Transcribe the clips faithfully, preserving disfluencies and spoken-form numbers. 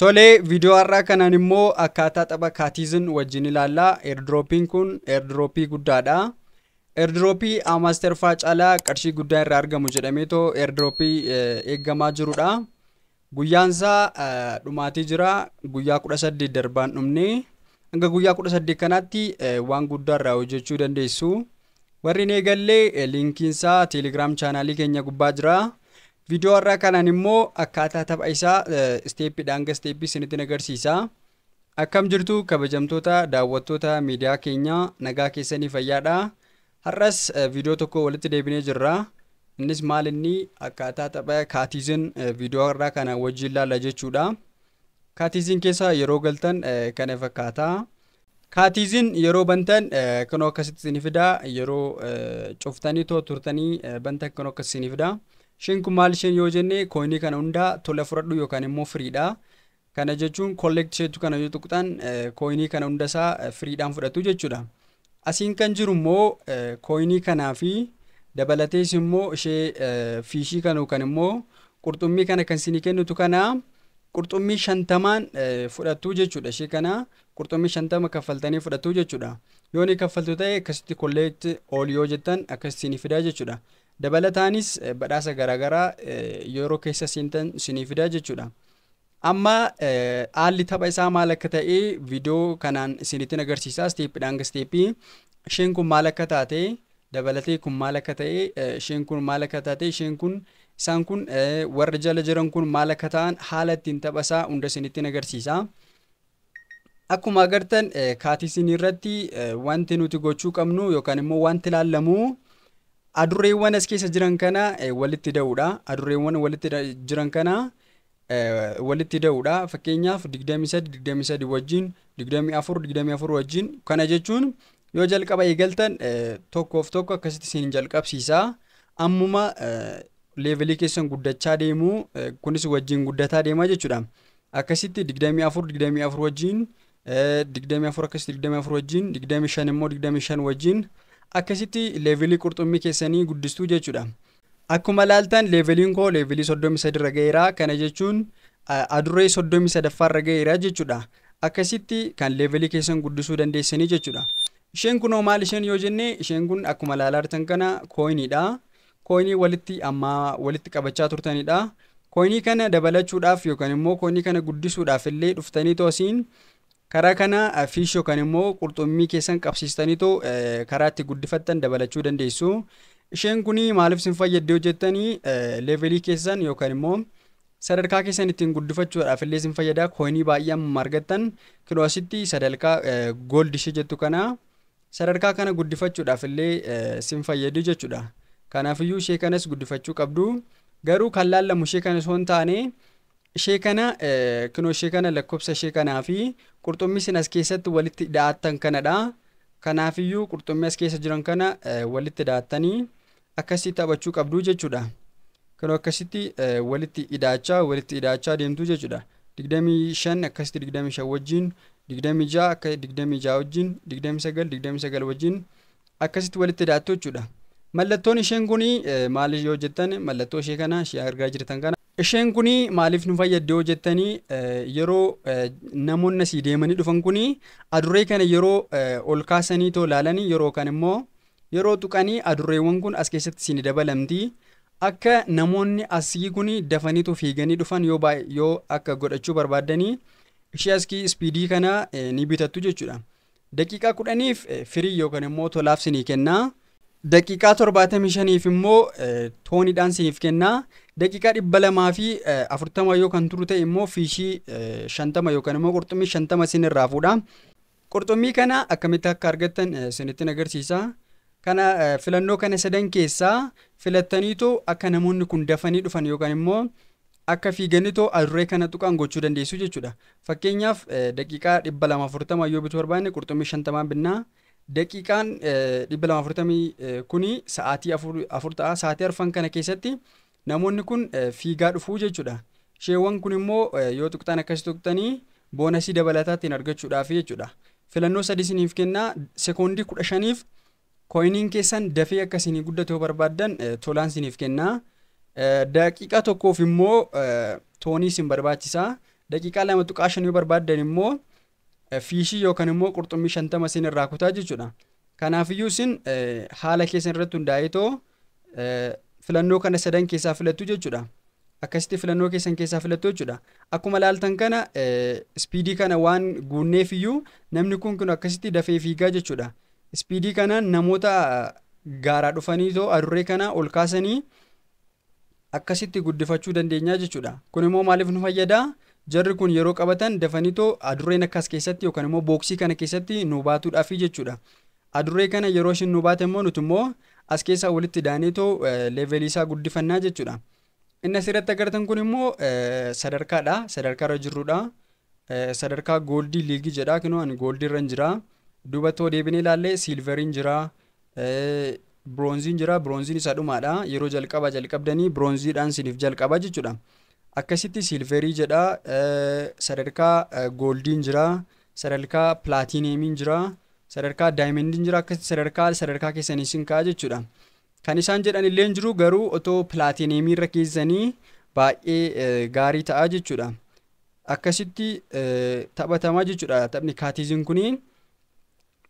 Tole video har'a kanaan immoo akkaataa tapha Catizen wajjin ilaalla. Airdropiin kun airdropii guddaadha. Airdropii amasterfaa caalaa qarshii guddaa irraa argamu jedhameetoo airdropii eeggamaa jirudha. Guyyaan isaa dhumaatee jira. Guyyaa kudha saddeet darbaan dhumne hanga guyyaa kudha saddeet kanaatti waan guddaa irraa hojjechuu dandeessu. Warreen eegallee linkiin isaa Telegram chaanaalii keenya gubbaa jira. Video har'a kanaan immoo akkaataa tapha isaa steepidhaan hanga steepii isinitti agarsiisa. Akkam jirtu kabajamtoota daawwattoota miidiyaa keenya, nagaa keessanii fayyaadha. Har'as video tokko walitti deebinee jirra. Innis maal inni akkaataa tapha Catizen video har'a kana wajjin ilaalla jechuudha. Catizen keessa yeroo galtan kana fakkaata. Catizen yeroo bantan kan akkasitti isin fida, yeroo cuftanii too turtanii bantan kan akkasitti isin fida. Shin kun maal shin yoo jenne koinii kana hundaa tola fudhadhu yookaan immoo firiidha. Kana jechuun collect sheetu kana yoo tuqxan koinii kana hundasaa firiidhaan fudhatu jechuudha. Asiin kan jiru immoo koinii kanaa fi dabalatees immoo ishee fiishii kana yookaan immoo qurxummii kana kan isin kennitu kana qurxummii shantamaan fudhatu jechuudha. Ishee kana qurxummii shantama kaffaltanii fudhatu jechuudha. Yoo ni kaffaltu ta'e akkasitti collect all yoo jettan akkasitti fida jechuudha. Dabalataanis badhaasa garaa garaa yeroo keessa siintan isinii fidaa jechuudha. Amma haalli tapha isaa maal akka ta'e video kanaan isinitti agarsiisa. Steepidhaan hanga steepii isheen kun maal akka taate, dabalatee kun maal akka ta'e, isheen kun maal akka taate, isheen kun isaan kun warra jala jiran kun maal akka ta'an haala ittiin tapha isaa hunda isinitti agarsiisa. Akkuma agartan Catizen irratti wanti nuti gochuu qabnu yookaan immoo wanti ilaallamu adurreewwan as keessa jiran kana walitti da'uudha. Adurreewwan walitti jiran kana walitti da'uudha. Fakkeenyaaf digdamii saddeet digdamii saddeet wajjin, digdamii afur digdamii afur wajjin. Kana jechuun yoo jalqaba eegaltan tokkoof tokko akkasitti isin jalqabsiisa. Ammuma levelii keessan guddachaa deemu kunis wajjin guddataa deema jechuudha. Akkasitti digdamii afur digdamii afur wajjin, digdamii afur akkasitti digdamii afur wajjin, digdamii shan immoo digdamii shan wajjin. Akkasitti levelii qurxummii keessanii guddistuu jechuudha. Akkuma laaltan leveliin koo levelii soddomii saddeet irra ga'eera. Kana jechuun adurree soddomii sadaffaa irra ga'eera jechuudha. Akkasitti kan levelii keessan guddisuu dandeessanii jechuudha. Isheen kun maal isheen yoo jenne, isheen kun akkuma laalartan kana koiniidha. Koinii walitti amma walitti qabachaa turtanidha. Koinii kana dabalachuudhaaf yookaan immoo koinii kana guddisuudhaaf illee dhuftanii toosiin karaa kana fiish yookaan immoo qurxummii keessan qabsiistanii too karaa itti guddifattan dabalachuu dandeessu. Isheen kun maaliif isin fayyadde hojjettanii levelii keessan yookaan immoo sadarkaa keessan ittiin guddifachuudhaaf illee isin fayyada. Koinii baay'ee margattan kiloositti sadarkaa gold ishee jettu kana sadarkaa kana guddifachuudhaaf illee isin fayyadu jechuudha. Kanaafiyyuu ishee kanas guddifachuu qabdu. Garuu kan laallamu ishee kanas hoon taane ishee kana kino ishee kana lakkoofsa ishee kanaa fi qurxummii isin as keessatti walitti dha'attan kanadha. Kanaafiyyuu qurxummii as keessa jiran kana walitti dha'attanii akkasitti taphachuu qabdu jechuudha. Kino akkasitti walitti hidhaachaa walitti hidhaachaa deemtu jechuudha. digdamii shan akkasitti digdamii shan wajjin, digdamii ja'a akka digdamii ja'a wajjin, digdamii sagal digdamii sagal wajjin akkasitti walitti dha'attu jechuudha. Mallattoon isheen kun maal yoo jettan mallattoo ishee kana ishee argaa jirtan kana isheen kun maaliif nu fayyadde hojjettanii yeroo namoonni si deemanii dhufan kun adurree kana yeroo ol kaasanii too laalanii yeroo kan immoo yeroo tuqanii adurreewwan kun as keessatti isin dabalamti. Akka namoonni asii kun dafanii too fiiganii dhufan yoo yoo akka godhachuu barbaadanii ishee askii speedii kana ni bitattu jechuudha. Daqiiqaa kudhaniif firii yookaan immoo tolaaf isin kenna. Daqiiqaa torbaatamii shaniif immoo toonidhaan isiniif kenna. Daqiiqaa dhibba lamaa fi afurtama yoo kan turu ta'e immoo fiishii shantama yookaan immoo qurxummii shantama isinirraa fuudha. Qurxummii kana akkamitti akka argattan isinitti agarsiisa. Kana filannoo kana sadan keessaa filattaniitoo akka namoonni kun dafanii dhufan yookaan immoo akka fiiganiitoo adurree kana tuqaan gochuu dandeessu jechuudha. Fakkeenyaaf daqiiqaa dhibba lamaa fi afurtama yoo bitu barbaanne qurxummii shantamaa binnaa. Daqiiqaan dhibba lamaa fi afurtamii kun sa'aatii afur ta'a. Sa'aatii arfan kana keessatti namoonni kun fiigaa dhufuu jechuudha. Isheewwan kun immoo yoo tuqxan akkasii tuqxanii boonasii dabalataa ittiin argachuudhaaf jechuudha. Filannoo sadii isiniif kenna. Sekoondii kudha shaniif koiniin keessan dafee akka isin guddatu yoo barbaadan tolaan isiniif kenna. Daqiiqaa tokkoof immoo toonii isin barbaachisa. Dakika lama tu kashan yu barbaadan immoo fiishii yookaan immoo qurxummii shantama siin irraa kutaa jechuudha. Kanaaf iyyuu siin haala keessan irratti hundaa'eetoo filannoo kana sadan keessaa filattu jechuudha. Akkasitti filannoo keessan keessaa filattu jechuudha. Akkuma laaltan kana speedii kana waan guunneef iyyuu namni kun kun akkasitti dafee fiigaa jechuudha. Speedii kana namoota gaaraa dhufaniitoo adurree kana ol kaasanii akkasitti guddifachuu dandeenyaa jechuudha. Kun immoo maaliif nu fayyadaa? Jarri kun yeroo qabatan dafanito adurree nakkas keessatti yookaan immoo booksii kana keessatti nu baatuudhaaf jechuudha. Adurree kana yeroo shin nu baatan immoo nuti immoo as keessaa walitti daaneetoo level isaa guddifannaa jechuudha. Innis irratti agartan kun immoo sadarkaadha, sadarkaarra jirrudha. Sadarkaa Goldii Liigii jedha kinu ani Goldiirra jira. Duuba too deebinee ilaalle Silveriin jira. Bronziin jira, bronziin isa dhumaadha. Yeroo jalqaba jalqabdanii bronziidhaan siniif jalqaba jechuudha. Akkasitti silverii jedha, sadarkaa goldiin jira, sadarkaa platinemiin jira, sadarkaa diamondiin jira, akkasitti sadarkaa sadarkaa keessanii isin ka'a jechuudha. Kan isaan jedhan illee jiru garuu otoo platinemii irra keessanii baay'ee gaarii ta'a jechuudha. Akkasitti taphatama jechuudha taphni Catizen kuni.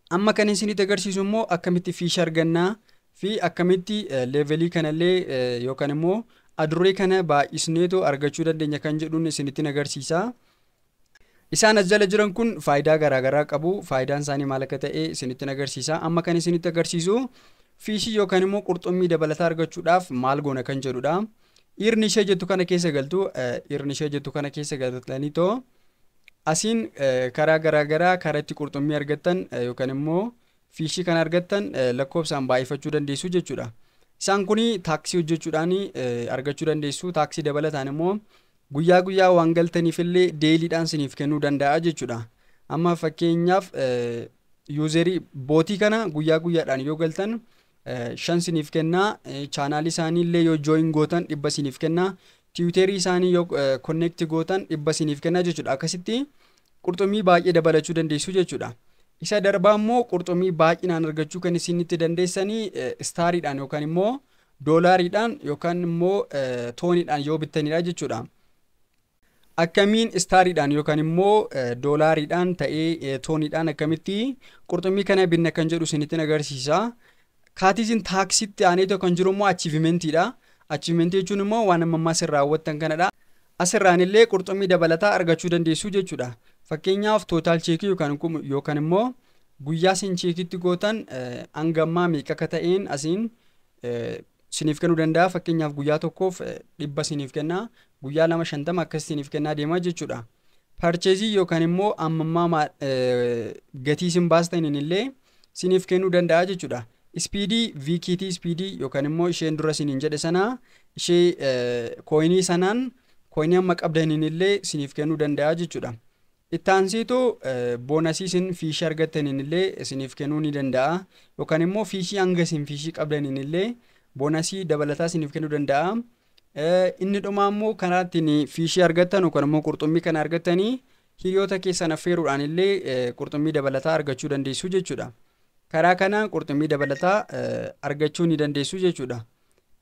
Amma kan isinitti agarsiisu immoo akkamitti fiisha argannaa fi akkamitti levelii kanallee yookaan immoo adurree kana baay'isneetoo argachuu dandeenya kan jedhuun isinitti agarsiisa. Isaan as jala jiran kun faayidaa garaa garaa qabu. Faayidaan isaanii maal akka ta'e isinitti agarsiisa. Amma kan isinitti agarsiisu fiishii yookaan immoo qurxummii dabalataa argachuudhaaf maal goona kan jedhudha. Dhiirri ishee jettu kana keessa galtu, dhiirri ishee jettu kana keessa galtaniitoo asiin karaa garaa garaa karaa itti qurxummii argattan yookaan immoo fiishii kana argattan lakkoofsaan baay'ifachuu dandeessu jechuudha. Isaan kuni taaksii hojjechuudhaan argachuu dandeessu. Taaksii dabalataan immoo guyyaa guyyaa waan galtaniif illee deeliidhaan isiniif kennuu danda'a jechuudha. Amma fakkeenyaaf yuuzerii bootii kana guyyaa guyyaadhaan yoo galtan shan isiniif kennaa, chaanaalii isaanii illee yoo join gootan dhibba isiniif kennaa, tiwuterii isaanii yoo connect gootan dhibba isiniif kennaa jechuudha. Akkasitti qurxummii baay'ee dabalachuu dandeessu jechuudha. Isa darbaa immoo qurxummii baay'inaan argachuu kan isinitti dandeessanii staariidhaan yookaan immoo doolaariidhaan yookaan immoo tooniidhaan yoo bitanidha jechuudha. Akkamiin staariidhaan yookaan immoo doolaariidhaan ta'ee tooniidhaan akkamitti qurxummii kana binna kan jedhu isinitti agarsiisa. Catizen taaksiitti aaneetoo kan jiru immoo achiivimentiidha. Achiivimenti jechuun immoo waan ammaa as irraa hawwattan kanadha. Asirraan illee qurxummii dabalataa argachuu dandeessu jechuudha. Fakkeenyaaf total cheekii yookaan immoo guyyaa sin cheekiitti gootan hangammaa meeqa akka ta'een asiin siniif kennuu danda'a. Fakkeenyaaf guyyaa tokkoof dhibba siniif kennaa, guyyaa lama shantama akkas siniif kennaa deema jechuudha. Parcheezii yookaan immoo ammammaa gatii sin baastaniin illee siniif kennuu danda'a jechuudha. Speedii viikiitii speedii yookaan immoo isheen dura siniin jedhe sanaa ishee kooyinii sanaan kooyinii amma qabdaniin illee siniif kennuu danda'a jechuudha. Ittaansiitu boonasii isin fiishii argattaniin illee isiniif kennuu ni danda'a. Yookaan immoo fiishii hanga isin fiishii qabdaniin illee boonasii dabalataa isiniif kennuu danda'a. Inni dhumaa immoo karaa ittiin fiishii argattan yookaan immoo qurxummii kana argattanii hiriyoota keessan affeeruudhaan illee qurxummii dabalataa argachuu dandeessu jechuudha. Karaa kanaan qurxummii dabalataa argachuu ni dandeessu jechuudha.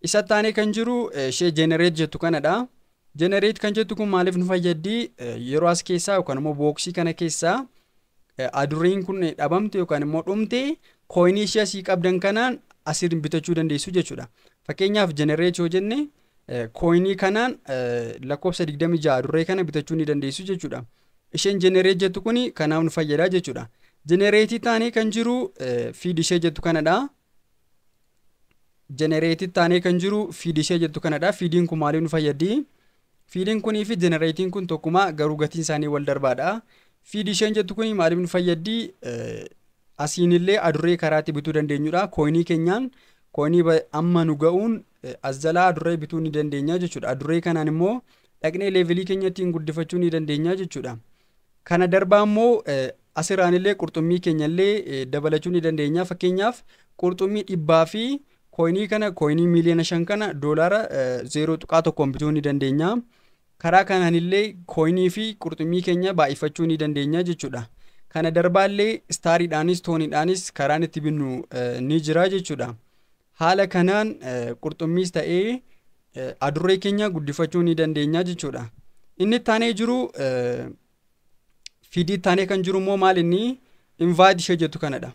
Isa taanee kan jiru ishee generate jettu kanadha. Generate kan jettu kun maaliif nu fayyaddi? Yeroo as keessaa yookaan immoo booksii kana keessaa adurreen kun dhabamte yookaan immoo dhumte kooyinii ishee asii qabdan kanaan asiin bitachuu dandeessu jechuudha. Fakkeenyaaf generate yoo jenne kooyinii kanaan lakkoofsa digdamii jaha adurree kana bitachuu ni dandeessu jechuudha. Isheen generate jettu kun kanaaf nu fayyadaa jechuudha. Generate taanee kan jiru feed ishee jettu kanadha. Generate taanee kan jiru feed ishee jettu kanadha. Feediin kun maaliif nu fayyaddi? Feediin kunii fi generaatiin kun tokkuma garuu gatiin isaanii wal darbaadha. Feedii isheen jettu kun maaliif nu fayyaddi? Asiin illee adurree karaatti bituu dandeenyudha. Kooyinii keenyaan kooyinii amma nu ga'uun as jalaa adurree bituu ni dandeenya jechuudha. Adurree kanaan immoo dhaqnee leevelii keenya ittiin guddifachuu ni dandeenya jechuudha. Kana darbaa immoo asirraan illee qurxummii keenya illee dabalachuu ni dandeenya. Fakkeenyaaf qurxummii dhibbaa fi kooyinii kana kooyinii miiliyoona shan kana doolaara zeero tuqaa tokkoon bituu ni dandeenya. Karaa kanaan illee kooyinii fi qurxummii keenya baay'ifachuu ni dandeenya jechuudha. Kana darbaallee staariidhaanis tooniidhaanis karaan itti binnu ni jira jechuudha. Haala kanaan qurxummiis ta'ee adurree keenya guddifachuu ni dandeenya jechuudha. Inni tane jiru fidi tane kan jiru moo maal inni invite ishee jettu kanadha.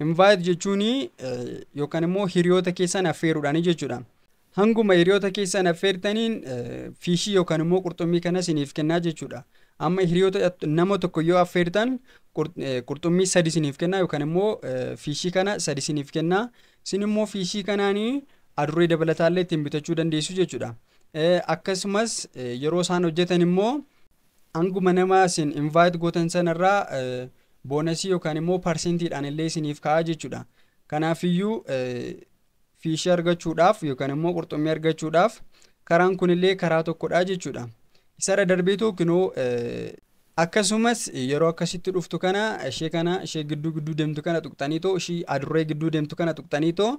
Invite jechuuni yookaan immoo hiriyoota keessan affeeruudhaani jechuudha. Hanguma hiriyoota keessan affeertaniin fiishii yookaan immoo qurxummii kana isiniif kennaa jechuudha. Amma hiriyoota nama tokko yoo affeertan qurxummii sadi isiniif kennaa yookaan immoo fiishii kana sadi isiniif kennaa. Isin immoo fiishii kanaanii adurree dabalataallee ittiin bitachuu dandeessu jechuudha. Akkasumas yeroo isaan hojjetan immoo hanguma nama isin invite gootan sanarraa bonasi yookaan immoo persentiidhaan illee isiniif kaa'aa jechuudha. Kanaafiyyuu fiishii argachuudhaaf yookaan immoo qurxummii argachuudhaaf karaan kun illee karaa tokkodha jechuudha. Isarra darbeetu kunoo akkasumas yeroo akkasitti dhuftu kana ishee kana ishee gidduu gidduu deemtu kana tuqxaniitoo ishii adurree gidduu deemtu kana tuqxaniitoo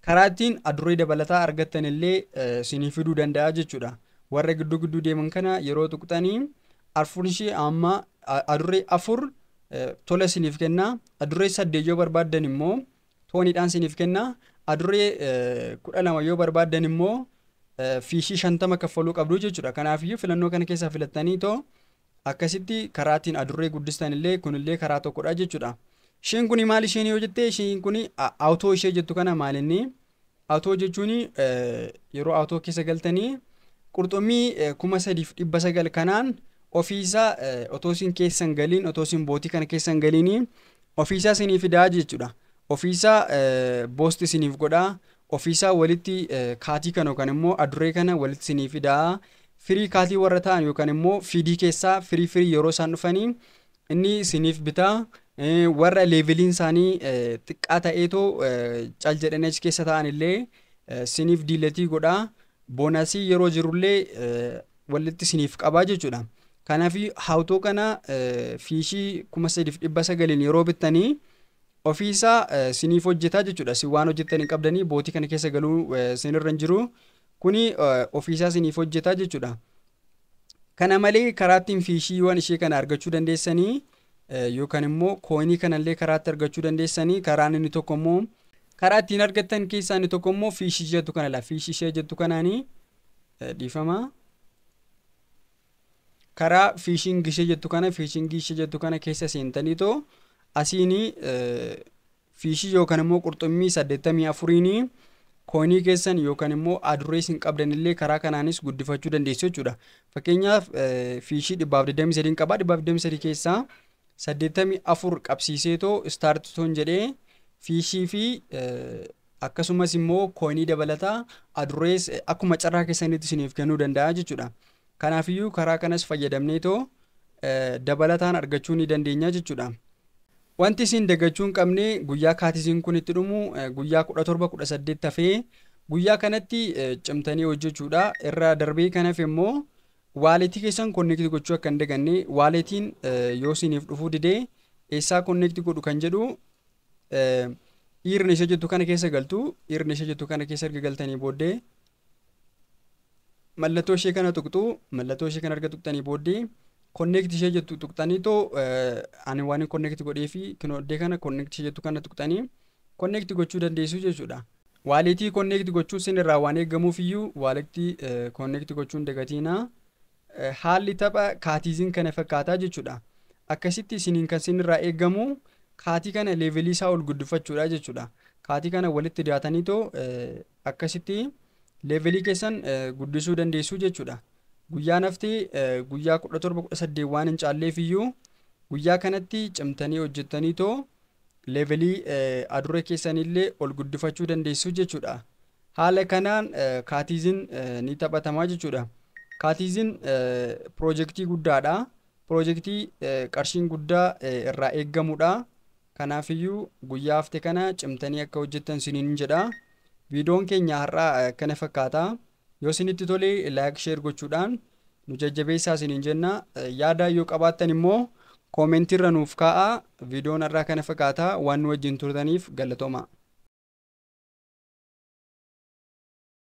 karaattiin adurree dabalataa argattan illee isiniif fiduu danda'a jechuudha. Warra gidduu gidduu deeman kana yeroo tuqxanii arfuun ishee amma adurree afur tola sinif kenna adurree sadde yoo barbaadan immoo tooniidhaan sinif kenna adurree kudha lama yoo barbaadan immoo fiishii shantama kaffaluu qabdu jechuudha. Kanaafiyyuu filannoo kana keessa filattaniitoo akkasitti karaatiin adurree guddistan illee kun illee karaa tokkodha jechuudha. Isheen kun maal isheen yoo jettee isheen kun awtoo ishee jettu kana maal inni awtoo jechuun yeroo awtoo keessa galtanii qurxummii kuma sadiif dhibba sagal kanaan ofiisa otoosin keessan galiin otoosin bootii kana keessan galiin ofiisa isiniif fidaa jechuudha. Ofiisa boosti isiniif godhaa ofiisa walitti kaatii kana yookaan immoo adurree kana walitti isiniif fidaa firii kaatii warra ta'an yookaan immoo fidii keessaa firii firii yeroo isaan dhufanii inni isiniif bitaa warra leeveliin isaanii xiqqaa ta'eetoo cal jedhan achi keessa ta'an illee isiniif diiletii godhaa boonasii yeroo jirullee walitti isiniif qabaa jechuudha. Kanaafi hawtoo kana fiishii kuma sadiif dhibba sagalin yeroo bittanii ofiisaa isiniif hojjetaa jechuudha. Isin waan hojjettanii qabdanii bootii kana keessa galuu isinirra hin jiru kuni ofiisaa isiniif hojjetaa jechuudha. Kana malee karaattiin fiishiiwwan ishee kana argachuu dandeessanii yookaan immoo kooinii kanallee karaatti argachuu dandeessanii karaan inni tokko immoo karaa ittiin argattan keessaa inni tokko immoo fiishii jettu kana la fiishii ishee jettu kanaanii dhiifamaa. Kara phishing gishee jettu kana phishing gishee jettu kana keessa seentanitoo asiini phishii yookaan immoo qurxummii saddeettamii afuriini koonii keessan yookaan immoo adurree hin qabdan illee karaa kanaanis guddifachuu dandeessu jechuudha. Fakkeenyaaf phishii dhibba afurtamii sadii qaba dhibba afurtamii sadii keessa saddeettamii afur qabsiiseetoo start toon jedhee phishii fi akkasumas immoo koonii dabalataa adurree akkuma carraa keessanitti isiniif kennuu danda'a jechuudha. Kanaafiyyuu karaa kanas fayyadamneetoo dabalataan argachuu ni dandeenya jechuudha. Wanti isin daggachuu hin qabne guyyaa Catizen kun itti dhumu guyyaa kudha torba kudha saddeet tafee guyyaa kanatti cimtanii hojjechuudha. Irra darbee kanaaf immoo waaletii keessan konneekti gochuu akka hin daganne waaletiin yoo isiniif dhufuu didee eessaa konneekti godhu kan jedhu dhiirri ishee jettu kana keessa galtu dhiirri ishee jettu kana keessa erga galtanii booddee mallatoo ishee kana tuqxu mallatoo ishee kana arga tuqxanii booddee connect ishee jettu tuqxanii too ani waan connect godhee fi kinoodee kana connect ishee jettu kana tuqxanii connect gochuu dandeessu jechuudha. Waaletii connect gochuu isin irraa waan eeggamuuf iyyuu waaletii connect gochuun dagatiina haalli tapha Catizen kana fakkaataa jechuudha. Akkasitti isiniin kan isin irraa eeggamu kaatii kana leevelii isaa ol guddifachuudha jechuudha. Kaatii kana walitti dhiyaatanii too akkasitti leevelii keessan guddisuu dandeessuu jechuudha. Guyyaa nafti guyyaa kudha torba kudha saddeet waan hin caalleef iyyuu guyyaa kanatti cimtanii hojjettanii too leevelii adurree keessanillee ol guddifachuu dandeessuu jechuudha. Haala kanaan Catizen ni taphatamaa jechuudha. Catizen piroojeektii guddaadha. Piroojeektii qarshiin guddaa irraa eeggamudha. Kanaafiyyuu guyyaa haftee kana cimtanii akka hojjettan isiniin jedha. Videoon keenya har'a kana fakkaataa yoo isinitti tole like share gochuudhaan nu jajjabeessaa isiniin jenna. Yaada yoo qabaattan immoo koomentiirra nuuf kaa'aa. Videoon har'a kana fakkaataa waan nu wajjin turtaniif galatoomaa.